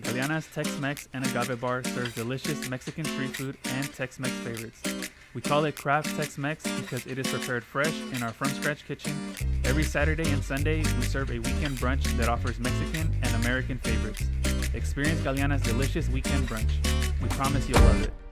Galianas Tex Mex and Agave Bar serves delicious Mexican street food and Tex-Mex favorites. We call it Craft Tex-Mex because it is prepared fresh in our from-scratch kitchen. Every Saturday and Sunday, we serve a weekend brunch that offers Mexican and American favorites. Experience Galianas' delicious weekend brunch. We promise you'll love it.